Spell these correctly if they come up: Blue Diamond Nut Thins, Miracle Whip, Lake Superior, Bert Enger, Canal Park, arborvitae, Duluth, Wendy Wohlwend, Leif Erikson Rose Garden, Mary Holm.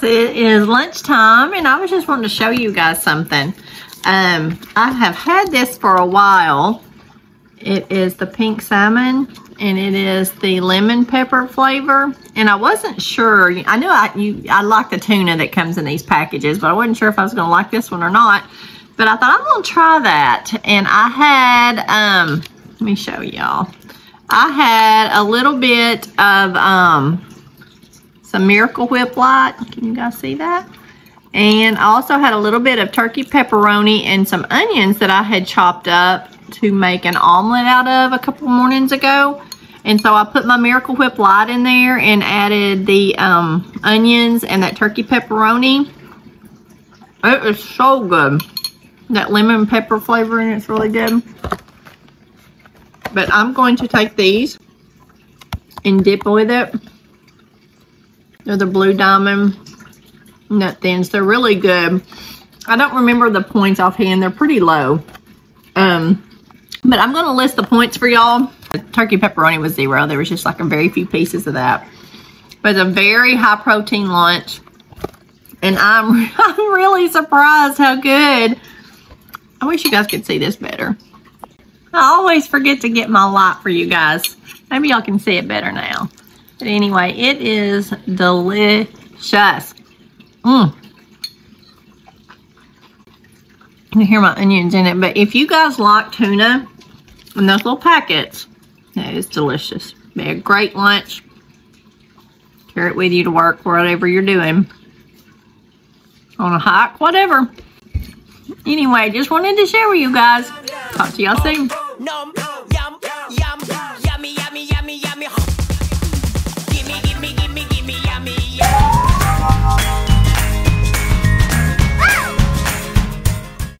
guys, it is lunchtime and I was just wanting to show you guys something. I have had this for a while. It is the pink salmon and it is the lemon pepper flavor, and I wasn't sure. I knew I like the tuna that comes in these packages, but I wasn't sure if I was going to like this one or not. But I thought I'm going to try that, and I had let me show y'all. I had a little bit of some Miracle Whip Light. Can you guys see that? And I also had a little bit of turkey pepperoni and some onions that I had chopped up to make an omelet out of a couple mornings ago. And so I put my Miracle Whip Light in there and added the onions and that turkey pepperoni. It is so good. That lemon pepper flavor in it's really good. But I'm going to take these and dip with it. They're the Blue Diamond Nut Thins. They're really good. I don't remember the points offhand. They're pretty low. But I'm going to list the points for y'all. The turkey pepperoni was 0. There was just like a very few pieces of that. But it's a very high protein lunch. And I'm really surprised how good. I wish you guys could see this better. I always forget to get my light for you guys. Maybe y'all can see it better now. But anyway, it is delicious. You can hear my onions in it. But if you guys like tuna in those little packets, that is delicious. They're a great lunch. Carry it with you to work, whatever you're doing. On a hike, whatever. Anyway, just wanted to share with you guys. Talk to y'all soon. Yummy, yummy, yummy, yummy, yummy. Gimme, gimme, gimme, gimme, yummy.